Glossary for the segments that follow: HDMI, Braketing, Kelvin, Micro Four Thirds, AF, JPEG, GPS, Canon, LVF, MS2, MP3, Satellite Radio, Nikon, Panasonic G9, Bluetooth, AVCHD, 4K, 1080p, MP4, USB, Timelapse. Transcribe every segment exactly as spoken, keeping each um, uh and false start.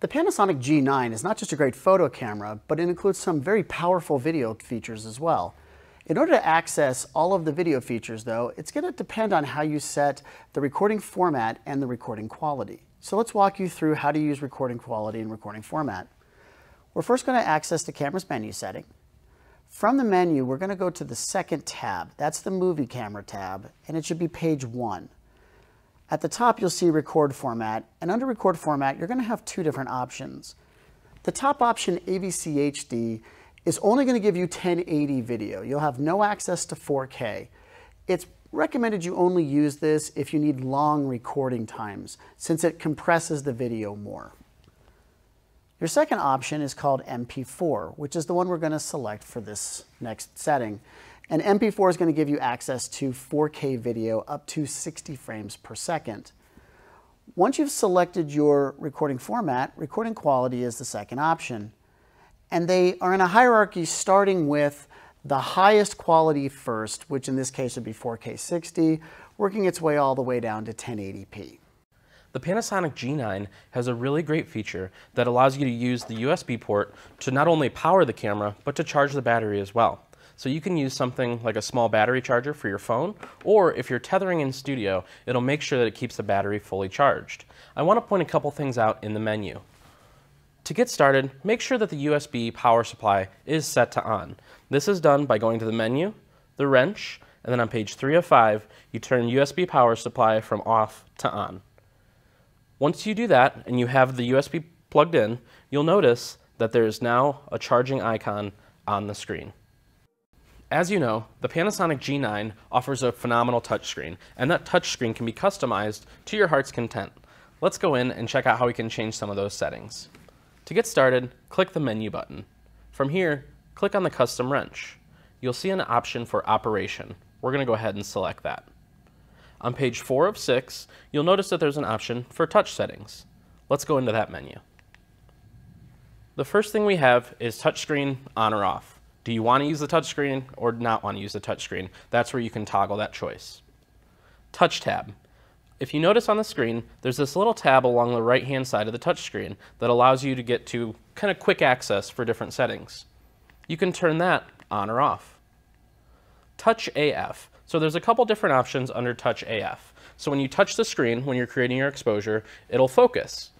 The Panasonic G nine is not just a great photo camera, but it includes some very powerful video features as well. In order to access all of the video features though, it's going to depend on how you set the recording format and the recording quality. So let's walk you through how to use recording quality and recording format. We're first going to access the camera's menu setting. From the menu, we're going to go to the second tab. That's the movie camera tab, and it should be page one. At the top, you'll see record format, and under record format, you're going to have two different options. The top option, A V C H D, is only going to give you ten eighty video. You'll have no access to four K. It's recommended you only use this if you need long recording times, since it compresses the video more. Your second option is called M P four, which is the one we're going to select for this next setting. And M P four is going to give you access to four K video up to sixty frames per second. Once you've selected your recording format, recording quality is the second option. And they are in a hierarchy starting with the highest quality first, which in this case would be four K sixty, working its way all the way down to ten eighty P. The Panasonic G nine has a really great feature that allows you to use the U S B port to not only power the camera, but to charge the battery as well. So you can use something like a small battery charger for your phone, or if you're tethering in studio, it'll make sure that it keeps the battery fully charged. I want to point a couple things out in the menu. To get started, make sure that the U S B power supply is set to on. This is done by going to the menu, the wrench, and then on page three of five, you turn U S B power supply from off to on. Once you do that and you have the U S B plugged in, you'll notice that there is now a charging icon on the screen. As you know, the Panasonic G nine offers a phenomenal touchscreen, and that touchscreen can be customized to your heart's content. Let's go in and check out how we can change some of those settings. To get started, click the menu button. From here, click on the custom wrench. You'll see an option for operation. We're going to go ahead and select that. On page four of six, you'll notice that there's an option for touch settings. Let's go into that menu. The first thing we have is touchscreen on or off. Do you want to use the touchscreen or not want to use the touchscreen? That's where you can toggle that choice. Touch tab. If you notice on the screen, there's this little tab along the right-hand side of the touchscreen that allows you to get to kind of quick access for different settings. You can turn that on or off. Touch A F. So there's a couple different options under Touch A F. So when you touch the screen, when you're creating your exposure, it'll focus.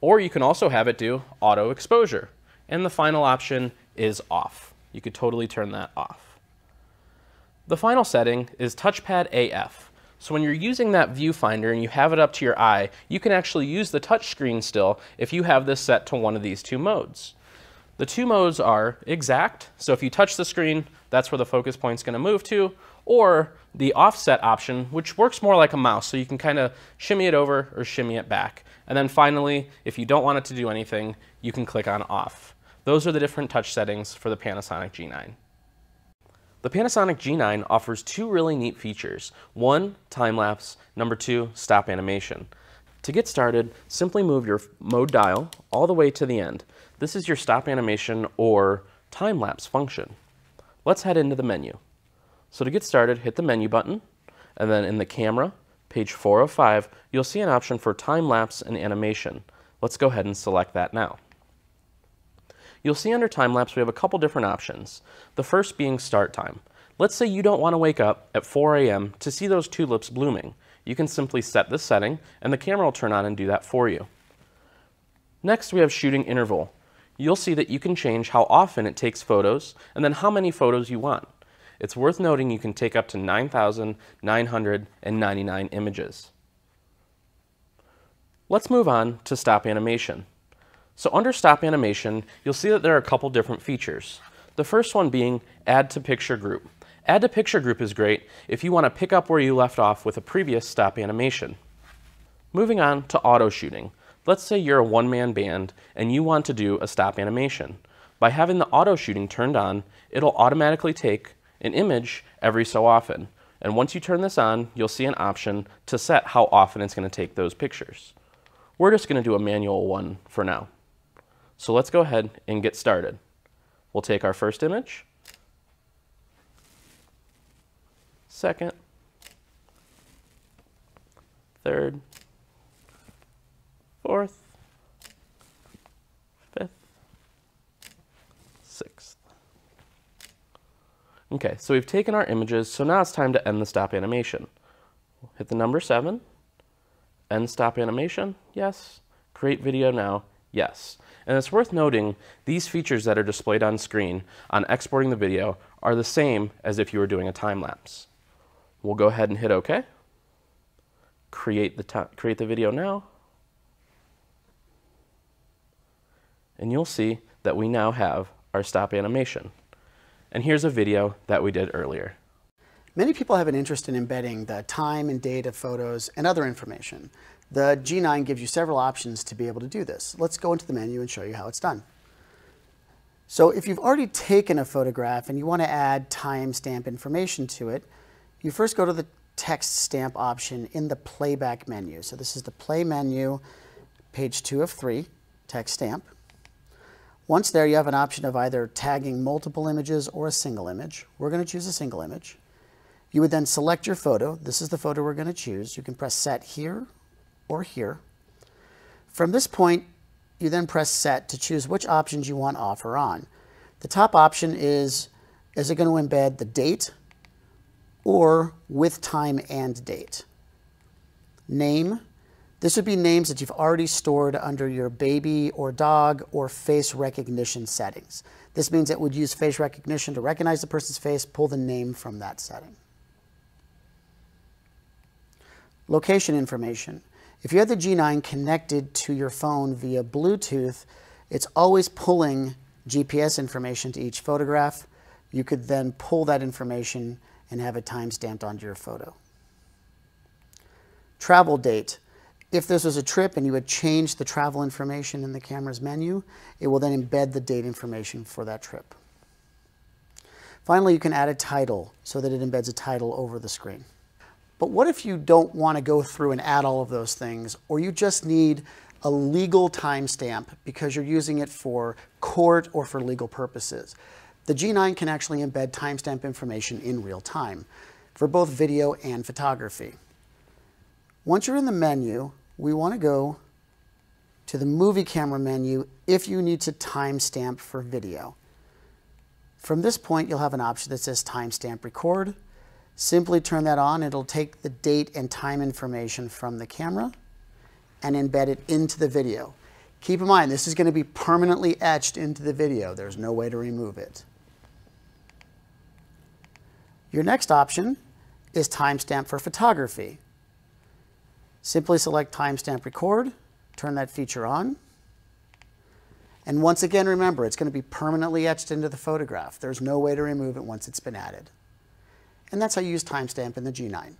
Or you can also have it do auto exposure. And the final option is off. You could totally turn that off. The final setting is touchpad A F. So when you're using that viewfinder and you have it up to your eye, you can actually use the touchscreen still if you have this set to one of these two modes. The two modes are exact, so if you touch the screen, that's where the focus point's going to move to, or the offset option, which works more like a mouse, so you can kind of shimmy it over or shimmy it back. And then finally, if you don't want it to do anything, you can click on off. Those are the different touch settings for the Panasonic G nine. The Panasonic G nine offers two really neat features. One, time-lapse. Number two, stop animation. To get started, simply move your mode dial all the way to the end. This is your stop animation or time-lapse function. Let's head into the menu. So to get started, hit the menu button, and then in the camera, page four of five, you'll see an option for time-lapse and animation. Let's go ahead and select that now. You'll see under time-lapse we have a couple different options, the first being start time. Let's say you don't want to wake up at four A M to see those tulips blooming. You can simply set this setting and the camera will turn on and do that for you. Next we have shooting interval. You'll see that you can change how often it takes photos and then how many photos you want. It's worth noting you can take up to nine thousand nine hundred ninety-nine images. Let's move on to stop animation. So under stop animation, you'll see that there are a couple different features. The first one being add to picture group. Add to picture group is great if you want to pick up where you left off with a previous stop animation. Moving on to auto shooting. Let's say you're a one-man band and you want to do a stop animation. By having the auto shooting turned on, it'll automatically take an image every so often. And once you turn this on, you'll see an option to set how often it's going to take those pictures. We're just going to do a manual one for now. So let's go ahead and get started. We'll take our first image, second, third, fourth, Okay, so we've taken our images, so now it's time to end the stop animation. Hit the number seven, end stop animation, yes. Create video now, yes. And it's worth noting, these features that are displayed on screen on exporting the video are the same as if you were doing a time lapse. We'll go ahead and hit OK. Create the, create the video now. And you'll see that we now have our stop animation. And here's a video that we did earlier. Many people have an interest in embedding the time and date of photos and other information. The G nine gives you several options to be able to do this. Let's go into the menu and show you how it's done. So if you've already taken a photograph and you want to add timestamp information to it, you first go to the text stamp option in the playback menu. So this is the play menu, page two of three, text stamp. Once there, you have an option of either tagging multiple images or a single image. We're going to choose a single image. You would then select your photo. This is the photo we're going to choose. You can press set here or here. From this point, you then press set to choose which options you want off or on. The top option is, is it going to embed the date or with time and date? Name. This would be names that you've already stored under your baby or dog or face recognition settings. This means it would use face recognition to recognize the person's face, pull the name from that setting. Location information. If you had the G nine connected to your phone via Bluetooth, it's always pulling G P S information to each photograph. You could then pull that information and have it timestamped onto your photo. Travel date. If this was a trip and you would change the travel information in the camera's menu, it will then embed the date information for that trip. Finally, you can add a title so that it embeds a title over the screen. But what if you don't want to go through and add all of those things, or you just need a legal timestamp because you're using it for court or for legal purposes? The G nine can actually embed timestamp information in real time for both video and photography. Once you're in the menu, we want to go to the movie camera menu if you need to timestamp for video. From this point, you'll have an option that says timestamp record. Simply turn that on. It'll take the date and time information from the camera and embed it into the video. Keep in mind, this is going to be permanently etched into the video. There's no way to remove it. Your next option is timestamp for photography. Simply select timestamp record, turn that feature on. And once again, remember, it's going to be permanently etched into the photograph. There's no way to remove it once it's been added. And that's how you use timestamp in the G nine.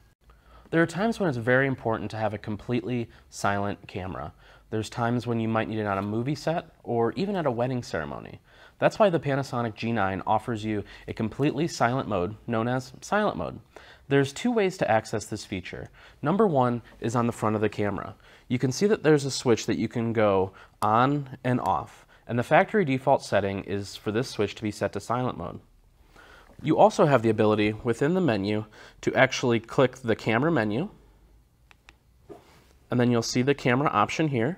There are times when it's very important to have a completely silent camera. There's times when you might need it on a movie set or even at a wedding ceremony. That's why the Panasonic G nine offers you a completely silent mode known as silent mode. There's two ways to access this feature. Number one is on the front of the camera. You can see that there's a switch that you can go on and off, and the factory default setting is for this switch to be set to silent mode. You also have the ability within the menu to actually click the camera menu, and then you'll see the camera option here.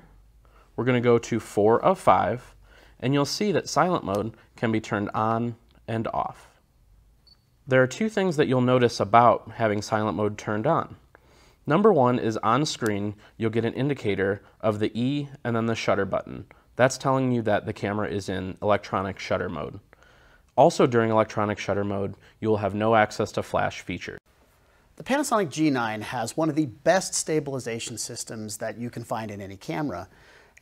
We're going to go to four of five, and you'll see that silent mode can be turned on and off. There are two things that you'll notice about having silent mode turned on. Number one is on screen, you'll get an indicator of the E and then the shutter button. That's telling you that the camera is in electronic shutter mode. Also during electronic shutter mode, you'll have no access to flash feature. The Panasonic G nine has one of the best stabilization systems that you can find in any camera.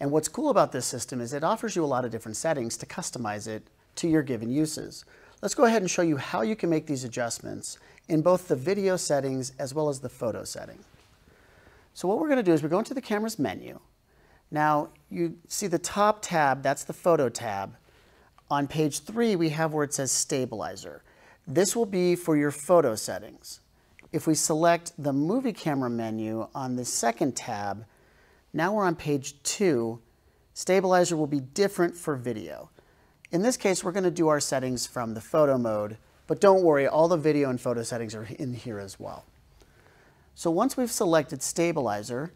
And what's cool about this system is it offers you a lot of different settings to customize it to your given uses. Let's go ahead and show you how you can make these adjustments in both the video settings as well as the photo setting. So what we're going to do is we're going to the camera's menu. Now you see the top tab, that's the photo tab. On page three, we have where it says stabilizer. This will be for your photo settings. If we select the movie camera menu on the second tab, now we're on page two, stabilizer will be different for video. In this case, we're going to do our settings from the photo mode, but don't worry, all the video and photo settings are in here as well. So once we've selected stabilizer,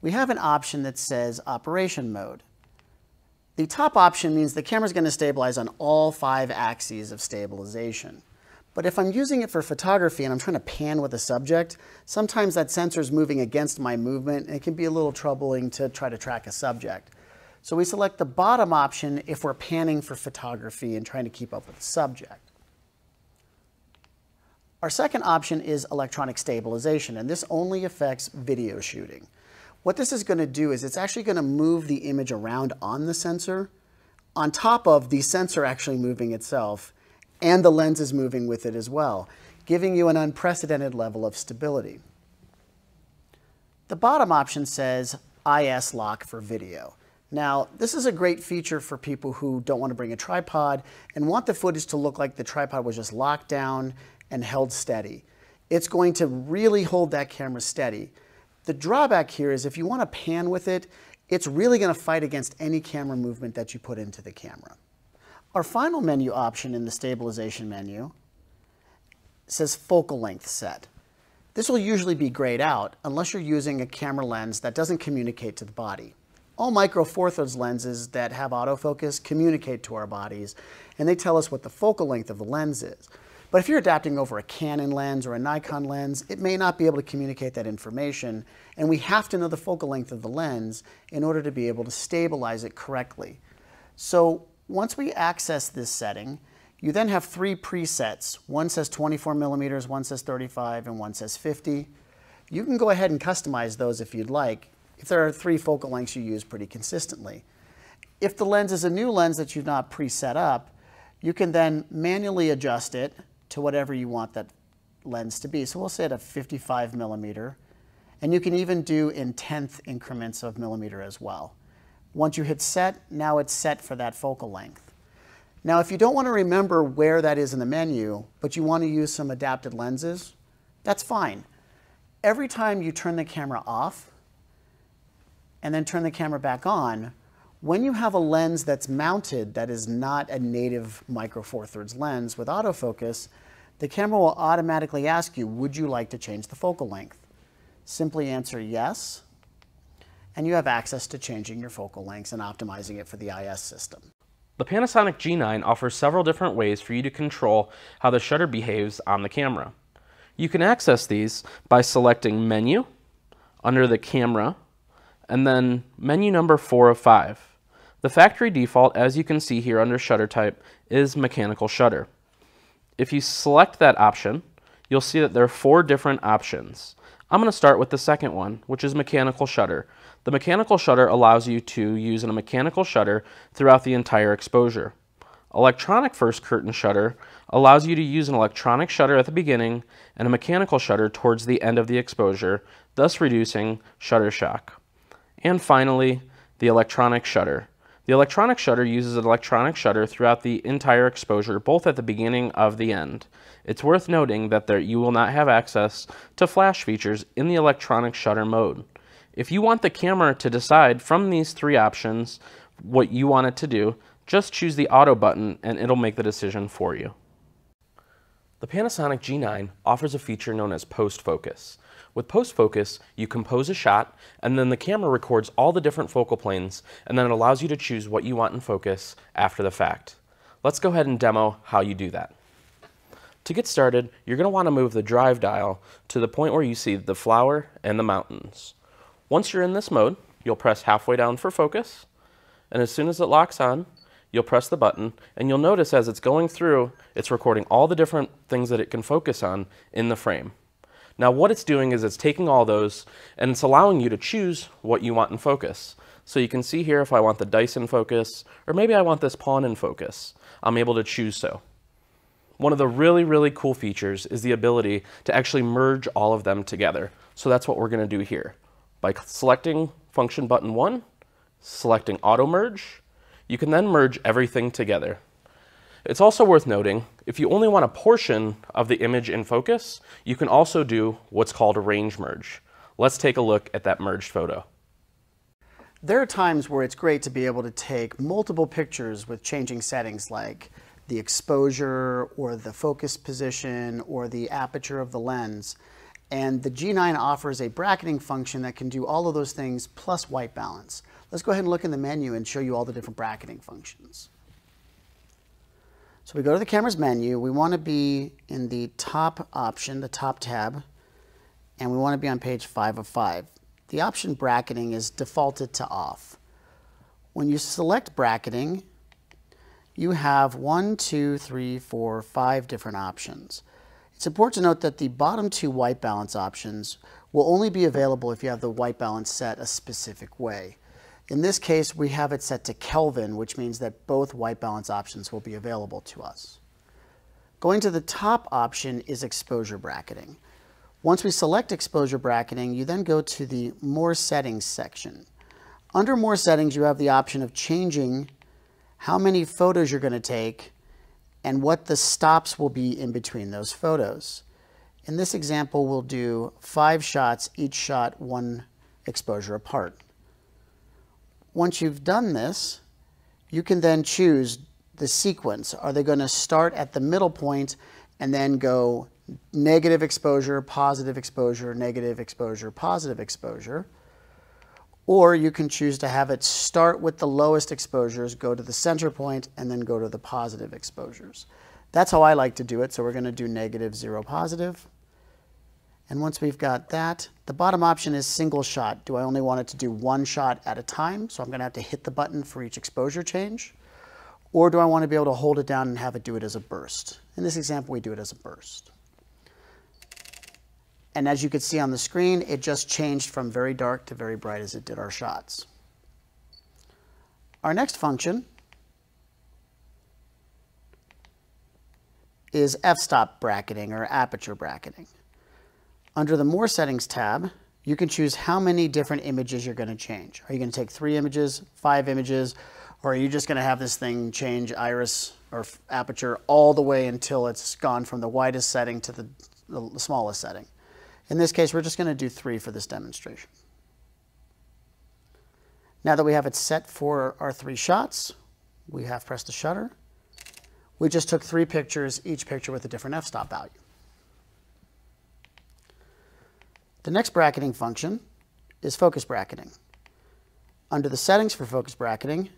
we have an option that says operation mode. The top option means the camera's going to stabilize on all five axes of stabilization. But if I'm using it for photography and I'm trying to pan with a subject, sometimes that sensor is moving against my movement, and it can be a little troubling to try to track a subject. So we select the bottom option if we're panning for photography and trying to keep up with the subject. Our second option is electronic stabilization, and this only affects video shooting. What this is going to do is it's actually going to move the image around on the sensor, on top of the sensor actually moving itself, and the lens is moving with it as well, giving you an unprecedented level of stability. The bottom option says I S lock for video. Now, this is a great feature for people who don't want to bring a tripod and want the footage to look like the tripod was just locked down and held steady. It's going to really hold that camera steady. The drawback here is if you want to pan with it, it's really going to fight against any camera movement that you put into the camera. Our final menu option in the stabilization menu says focal length set. This will usually be grayed out unless you're using a camera lens that doesn't communicate to the body. All Micro Four Thirds lenses that have autofocus communicate to our bodies, and they tell us what the focal length of the lens is. But if you're adapting over a Canon lens or a Nikon lens, it may not be able to communicate that information, and we have to know the focal length of the lens in order to be able to stabilize it correctly. So once we access this setting, you then have three presets. One says twenty-four millimeters, one says thirty-five, and one says fifty. You can go ahead and customize those if you'd like, if there are three focal lengths you use pretty consistently. If the lens is a new lens that you've not preset up, you can then manually adjust it to whatever you want that lens to be. So we'll say at a fifty-five millimeter, and you can even do in tenth increments of millimeter as well. Once you hit set, now it's set for that focal length. Now, if you don't want to remember where that is in the menu, but you want to use some adapted lenses, that's fine. Every time you turn the camera off, and then turn the camera back on, when you have a lens that's mounted that is not a native Micro Four Thirds lens with autofocus, the camera will automatically ask you, would you like to change the focal length? Simply answer yes, and you have access to changing your focal lengths and optimizing it for the I S system. The Panasonic G nine offers several different ways for you to control how the shutter behaves on the camera. You can access these by selecting Menu, under the Camera, and then menu number four of five. The factory default, as you can see here under shutter type, is mechanical shutter. If you select that option, you'll see that there are four different options. I'm going to start with the second one, which is mechanical shutter. The mechanical shutter allows you to use a mechanical shutter throughout the entire exposure. Electronic first curtain shutter allows you to use an electronic shutter at the beginning and a mechanical shutter towards the end of the exposure, thus reducing shutter shock. And finally, the electronic shutter. The electronic shutter uses an electronic shutter throughout the entire exposure, both at the beginning and the end. It's worth noting that there, you will not have access to flash features in the electronic shutter mode. If you want the camera to decide from these three options what you want it to do, just choose the auto button and it'll make the decision for you. The Panasonic G nine offers a feature known as post-focus. With post-focus, you compose a shot, and then the camera records all the different focal planes, and then it allows you to choose what you want in focus after the fact. Let's go ahead and demo how you do that. To get started, you're going to want to move the drive dial to the point where you see the flower and the mountains. Once you're in this mode, you'll press halfway down for focus, and as soon as it locks on, you'll press the button, and you'll notice as it's going through, it's recording all the different things that it can focus on in the frame. Now what it's doing is it's taking all those and it's allowing you to choose what you want in focus. So you can see here if I want the dice in focus, or maybe I want this pawn in focus, I'm able to choose so. One of the really, really cool features is the ability to actually merge all of them together. So that's what we're going to do here. By selecting function button one, selecting auto merge, you can then merge everything together. It's also worth noting, if you only want a portion of the image in focus, you can also do what's called a range merge. Let's take a look at that merged photo. There are times where it's great to be able to take multiple pictures with changing settings like the exposure or the focus position or the aperture of the lens. And the G nine offers a bracketing function that can do all of those things plus white balance. Let's go ahead and look in the menu and show you all the different bracketing functions. So we go to the camera's menu. We want to be in the top option, the top tab, and we want to be on page five of five. The option bracketing is defaulted to off. When you select bracketing, you have one, two, three, four, five different options. It's important to note that the bottom two white balance options will only be available if you have the white balance set a specific way. In this case, we have it set to Kelvin, which means that both white balance options will be available to us. Going to the top option is exposure bracketing. Once we select exposure bracketing, you then go to the More Settings section. Under More Settings, you have the option of changing how many photos you're going to take and what the stops will be in between those photos. In this example, we'll do five shots, each shot one exposure apart. Once you've done this, you can then choose the sequence. Are they going to start at the middle point and then go negative exposure, positive exposure, negative exposure, positive exposure? Or you can choose to have it start with the lowest exposures, go to the center point, and then go to the positive exposures. That's how I like to do it, so we're going to do negative, zero, positive. And once we've got that, the bottom option is single shot. Do I only want it to do one shot at a time? So I'm going to have to hit the button for each exposure change. Or do I want to be able to hold it down and have it do it as a burst? In this example, we do it as a burst. And as you can see on the screen, it just changed from very dark to very bright as it did our shots. Our next function is f-stop bracketing or aperture bracketing. Under the More Settings tab, you can choose how many different images you're going to change. Are you going to take three images, five images, or are you just going to have this thing change iris or aperture all the way until it's gone from the widest setting to the, the smallest setting? In this case, we're just going to do three for this demonstration. Now that we have it set for our three shots, we have pressed the shutter. We just took three pictures, each picture with a different f-stop value. The next bracketing function is focus bracketing. Under the settings for focus bracketing,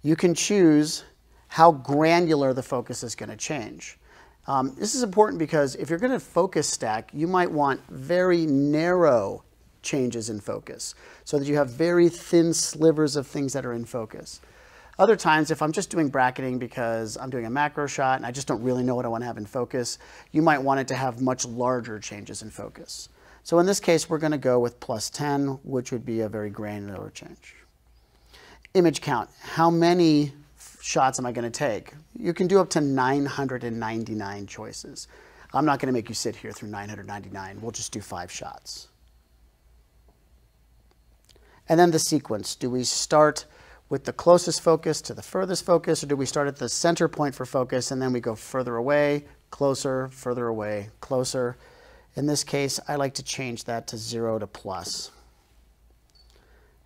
you can choose how granular the focus is going to change. Um, this is important because if you're going to focus stack, you might want very narrow changes in focus so that you have very thin slivers of things that are in focus. Other times, if I'm just doing bracketing because I'm doing a macro shot and I just don't really know what I want to have in focus, you might want it to have much larger changes in focus. So in this case, we're going to go with plus ten, which would be a very granular change. Image count. How many shots am I going to take? You can do up to nine hundred ninety-nine choices. I'm not going to make you sit here through nine hundred ninety-nine. We'll just do five shots. And then the sequence. Do we start with the closest focus to the furthest focus, or do we start at the center point for focus and then we go further away, closer, further away, closer? In this case, I like to change that to zero to plus.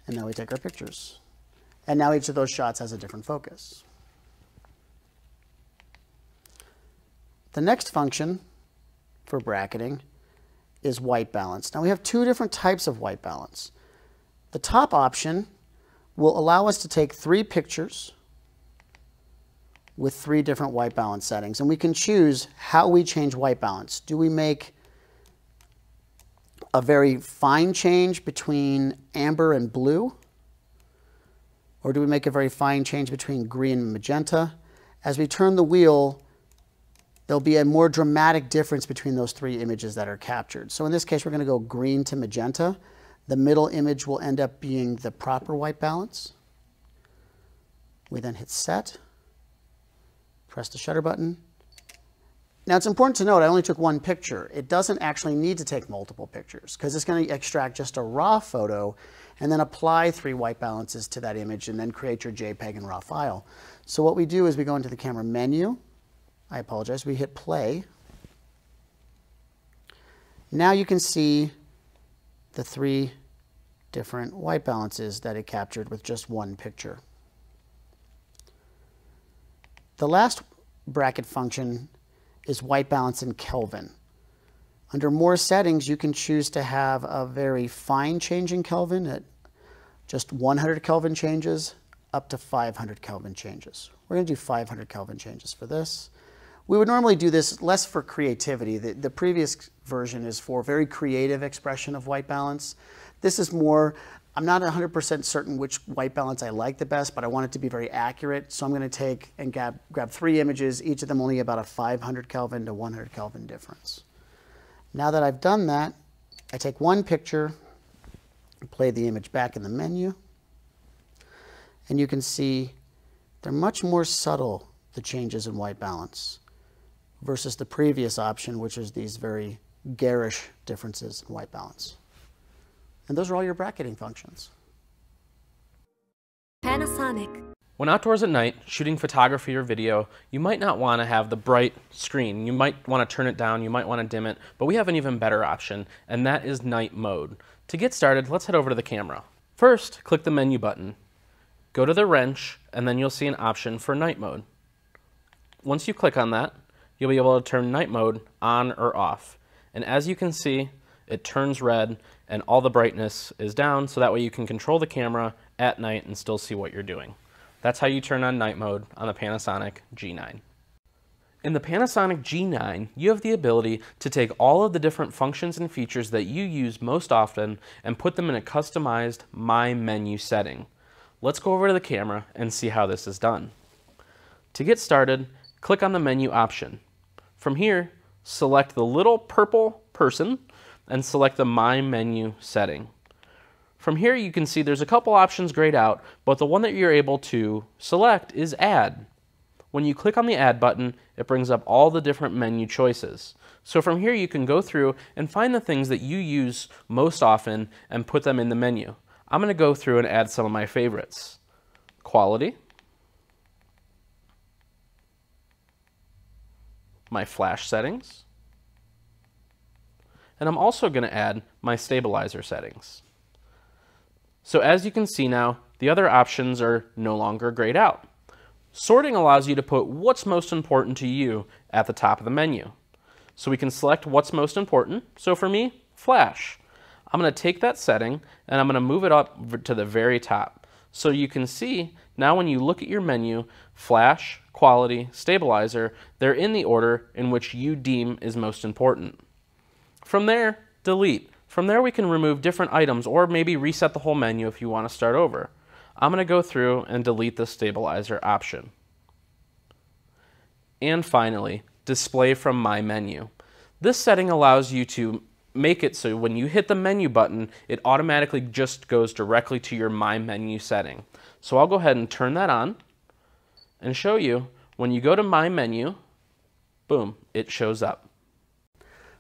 And now we take our pictures. And now each of those shots has a different focus. The next function for bracketing is white balance. Now we have two different types of white balance. The top option will allow us to take three pictures with three different white balance settings. And we can choose how we change white balance. Do we make a very fine change between amber and blue? Or do we make a very fine change between green and magenta? As we turn the wheel, there'll be a more dramatic difference between those three images that are captured. So in this case, we're going to go green to magenta. The middle image will end up being the proper white balance. We then hit set, press the shutter button. Now it's important to note I only took one picture. It doesn't actually need to take multiple pictures because it's going to extract just a raw photo and then apply three white balances to that image and then create your JPEG and raw file. So what we do is we go into the camera menu. I apologize. We hit play. Now you can see the three different white balances that it captured with just one picture. The last bracket function is white balance in Kelvin. Under More Settings, you can choose to have a very fine change in Kelvin at just one hundred Kelvin changes, up to five hundred Kelvin changes. We're going to do five hundred Kelvin changes for this. We would normally do this less for creativity. The, the previous version is for very creative expression of white balance. This is more, I'm not one hundred percent certain which white balance I like the best, but I want it to be very accurate. So I'm going to take and grab, grab three images, each of them only about a five hundred Kelvin to one hundred Kelvin difference. Now that I've done that, I take one picture, play the image back in the menu, and you can see they're much more subtle, the changes in white balance, versus the previous option, which is these very garish differences in white balance. And those are all your bracketing functions. Panasonic. When outdoors at night, shooting photography or video, you might not want to have the bright screen. You might want to turn it down, you might want to dim it, but we have an even better option, and that is night mode. To get started, let's head over to the camera. First, click the menu button. Go to the wrench, and then you'll see an option for night mode. Once you click on that, you'll be able to turn night mode on or off. And as you can see, it turns red, and all the brightness is down, so that way you can control the camera at night and still see what you're doing. That's how you turn on night mode on the Panasonic G nine. In the Panasonic G nine, you have the ability to take all of the different functions and features that you use most often and put them in a customized My Menu setting. Let's go over to the camera and see how this is done. To get started, click on the menu option. From here, select the little purple person and select the My Menu setting. From here, you can see there's a couple options grayed out, but the one that you're able to select is Add. When you click on the Add button, it brings up all the different menu choices. So from here, you can go through and find the things that you use most often and put them in the menu. I'm going to go through and add some of my favorites. Quality. My flash settings. And I'm also going to add my stabilizer settings. So as you can see now, the other options are no longer grayed out. Sorting allows you to put what's most important to you at the top of the menu. So we can select what's most important. So for me, flash. I'm going to take that setting and I'm going to move it up to the very top. So you can see now when you look at your menu, flash, quality, stabilizer, they're in the order in which you deem is most important. From there, delete. From there, we can remove different items or maybe reset the whole menu if you want to start over. I'm going to go through and delete the stabilizer option. And finally, display from My Menu. This setting allows you to make it so when you hit the menu button, it automatically just goes directly to your My Menu setting. So I'll go ahead and turn that on and show you when you go to My Menu, boom, it shows up.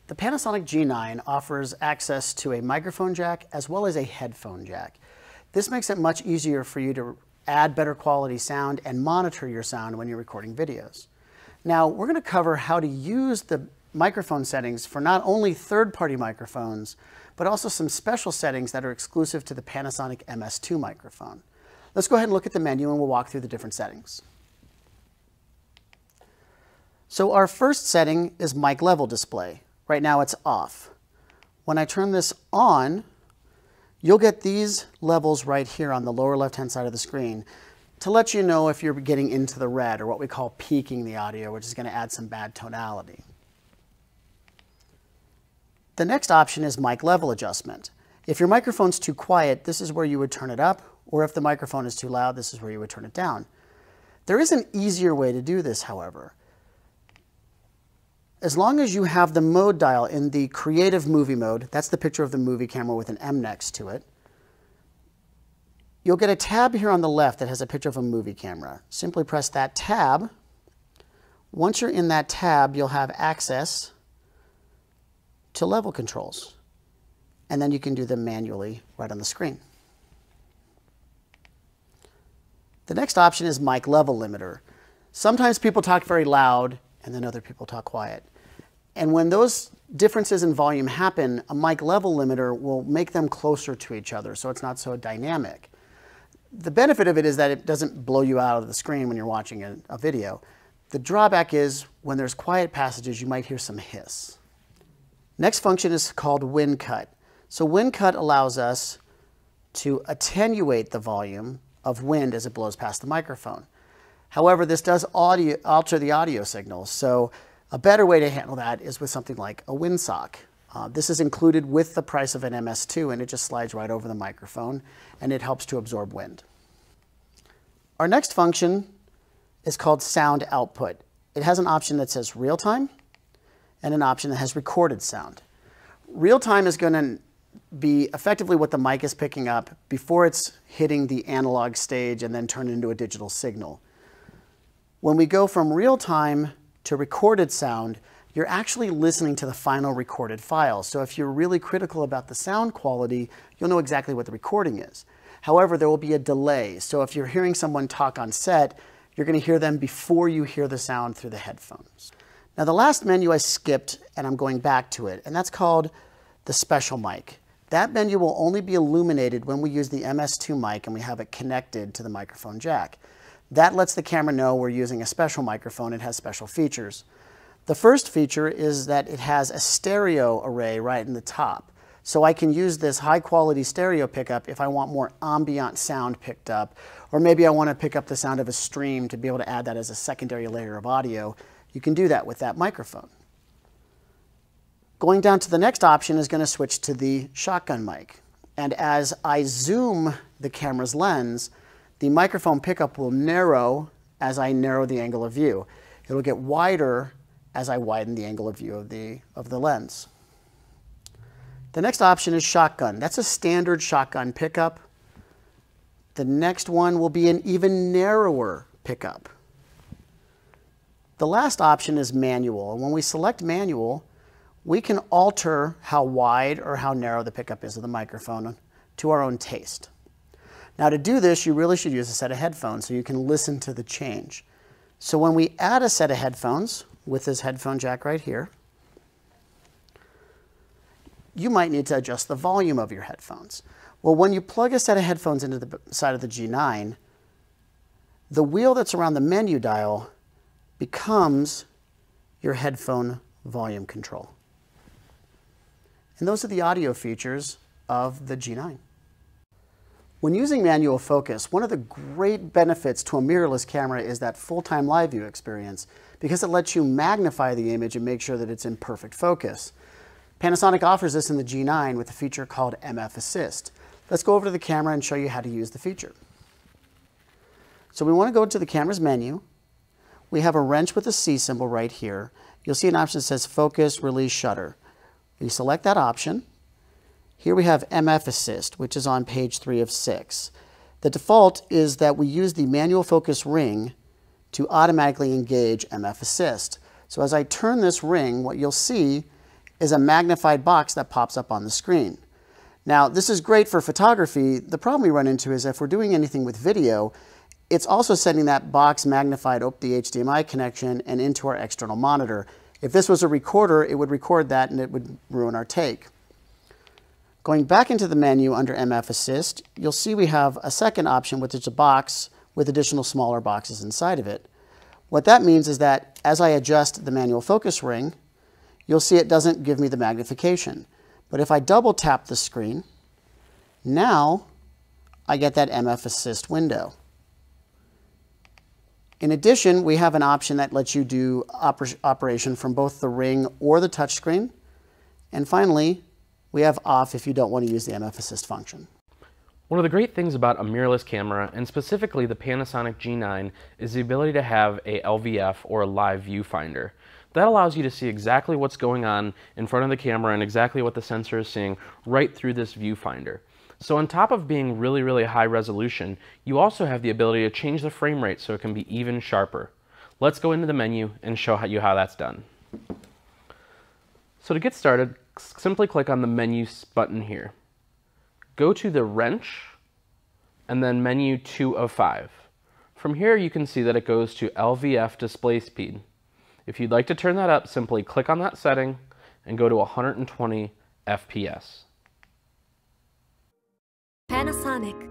The Panasonic G nine offers access to a microphone jack as well as a headphone jack. This makes it much easier for you to add better quality sound and monitor your sound when you're recording videos. Now, we're going to cover how to use the microphone settings for not only third-party microphones, but also some special settings that are exclusive to the Panasonic M S two microphone. Let's go ahead and look at the menu and we'll walk through the different settings. So our first setting is mic level display. Right now it's off. When I turn this on, you'll get these levels right here on the lower left-hand side of the screen to let you know if you're getting into the red or what we call peaking the audio, which is going to add some bad tonality. The next option is mic level adjustment. If your microphone's too quiet, this is where you would turn it up, or if the microphone is too loud, this is where you would turn it down. There is an easier way to do this, however. As long as you have the mode dial in the creative movie mode, that's the picture of the movie camera with an M next to it, you'll get a tab here on the left that has a picture of a movie camera. Simply press that tab. Once you're in that tab, you'll have access to level controls. And then you can do them manually right on the screen. The next option is mic level limiter. Sometimes people talk very loud and then other people talk quiet. And when those differences in volume happen, a mic level limiter will make them closer to each other, so it's not so dynamic. The benefit of it is that it doesn't blow you out of the screen when you're watching a, a video. The drawback is when there's quiet passages, you might hear some hiss. Next function is called wind cut. So wind cut allows us to attenuate the volume of wind as it blows past the microphone. However, this does audio, alter the audio signals, so a better way to handle that is with something like a windsock. Uh, this is included with the price of an M S two, and it just slides right over the microphone, and it helps to absorb wind. Our next function is called sound output. It has an option that says real time and an option that has recorded sound. Real time is going to be effectively what the mic is picking up before it's hitting the analog stage and then turned into a digital signal. When we go from real time to recorded sound, you're actually listening to the final recorded file. So if you're really critical about the sound quality, you'll know exactly what the recording is. However, there will be a delay. So if you're hearing someone talk on set, you're going to hear them before you hear the sound through the headphones. Now, the last menu I skipped, and I'm going back to it, and that's called the special mic. That menu will only be illuminated when we use the M S two mic and we have it connected to the microphone jack. That lets the camera know we're using a special microphone. It has special features. The first feature is that it has a stereo array right in the top. So I can use this high quality stereo pickup if I want more ambient sound picked up, or maybe I want to pick up the sound of a stream to be able to add that as a secondary layer of audio. You can do that with that microphone. Going down to the next option is going to switch to the shotgun mic. And as I zoom the camera's lens, the microphone pickup will narrow as I narrow the angle of view. It'll get wider as I widen the angle of view of the, of the lens. The next option is shotgun. That's a standard shotgun pickup. The next one will be an even narrower pickup. The last option is manual. And when we select manual, we can alter how wide or how narrow the pickup is of the microphone to our own taste. Now, to do this, you really should use a set of headphones so you can listen to the change. So when we add a set of headphones with this headphone jack right here, you might need to adjust the volume of your headphones. Well, when you plug a set of headphones into the side of the G nine, the wheel that's around the menu dial becomes your headphone volume control. And those are the audio features of the G nine. When using manual focus, one of the great benefits to a mirrorless camera is that full-time live view experience, because it lets you magnify the image and make sure that it's in perfect focus. Panasonic offers this in the G nine with a feature called M F Assist. Let's go over to the camera and show you how to use the feature. So we want to go to the camera's menu. We have a wrench with a C symbol right here. You'll see an option that says Focus, Release, Shutter. We select that option. Here we have M F Assist, which is on page three of six. The default is that we use the manual focus ring to automatically engage M F Assist. So as I turn this ring, what you'll see is a magnified box that pops up on the screen. Now, this is great for photography. The problem we run into is if we're doing anything with video, it's also sending that box magnified up the H D M I connection and into our external monitor. If this was a recorder, it would record that and it would ruin our take. Going back into the menu under M F Assist, you'll see we have a second option, which is a box with additional smaller boxes inside of it. What that means is that as I adjust the manual focus ring, you'll see it doesn't give me the magnification. But if I double tap the screen, now I get that M F Assist window. In addition, we have an option that lets you do oper- operation from both the ring or the touchscreen. And finally, we have off if you don't want to use the M F Assist function. One of the great things about a mirrorless camera, and specifically the Panasonic G nine, is the ability to have a L V F or a live viewfinder. That allows you to see exactly what's going on in front of the camera and exactly what the sensor is seeing right through this viewfinder. So on top of being really, really high resolution, you also have the ability to change the frame rate so it can be even sharper. Let's go into the menu and show you how that's done. So to get started, simply click on the menu button here. Go to the wrench and then menu two of five. From here, you can see that it goes to L V F display speed. If you'd like to turn that up, simply click on that setting and go to one hundred twenty F P S. Panasonic.